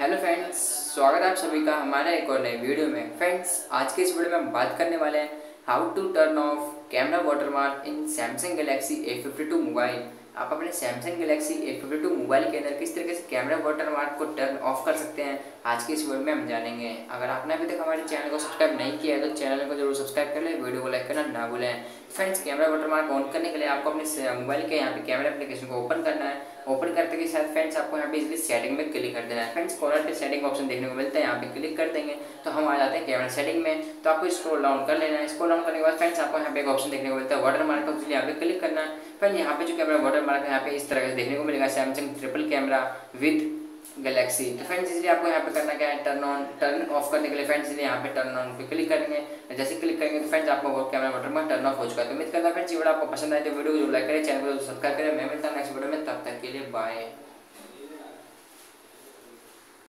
Hello friends, स्वागत है आप सभी का हमारे एक और नए वीडियो में। फ्रेंड्स, आज के इस वीडियो में हम बात करने वाले हैं how to turn off camera watermark in Samsung Galaxy A52 mobile. आप अपने सैमसंग गैलेक्सी A52 मोबाइल के अंदर किस तरीके से कैमरा वाटरमार्क को टर्न ऑफ कर सकते हैं, आज के इस वीडियो में हम जानेंगे। अगर आपने अभी तक हमारे चैनल को सब्सक्राइब नहीं किया है तो चैनल को जरूर सब्सक्राइब कर लें, वीडियो को लाइक करना ना भूलें। फ्रेंड्स, कैमरा वाटरमार्क ऑन करने के लिए आपको अपने मोबाइल के यहाँ पे कैमरा एप्लीकेशन को ओपन करना है। ओपन करते के साथ फ्रेंड्स आपको यहाँ पे इसलिए सेटिंग में क्लिक कर देना है। फ्रेंड्स, कॉर्नर पे सेटिंग ऑप्शन देखने को मिलता है, यहाँ पे क्लिक कर देंगे तो हम आ जाते हैं कैमरा सेटिंग में। तो आपको स्क्रॉल डाउन कर लेना है। स्क्रॉल डाउन करने के बाद फ्रेंड्स आपको यहाँ पे एक ऑप्शन देखने को मिलता है वाटरमार्क का, उसके लिए यहाँ पे क्लिक करना है। फ्रेंड्स, यहाँ पे जो कैमरा वाटरमार्क है यहाँ पे इस तरह से देखने को मिलेगा, Samsung triple camera with Galaxy. तो फ्रेंड्स इसलिए आपको यहाँ पे करना क्या है, टर्न ऑफ करने के लिए फ्रेंड्स इसलिए यहाँ पे टर्न ऑन पे क्लिक करेंगे। जैसे क्लिक करेंगे तो फ्रेंड्स आपको कैमरा वाटरमार्क टर्न ऑफ हो चुका है। तो उम्मीद करता है फ्रेंड्स वीडियो आपको पसंद आए तो वीडियो को लाइक करें, चैनल को सब्सक्राइब करें। मैं मिलता हूं नेक्स्ट वीडियो में, तब तक के लिए बाय।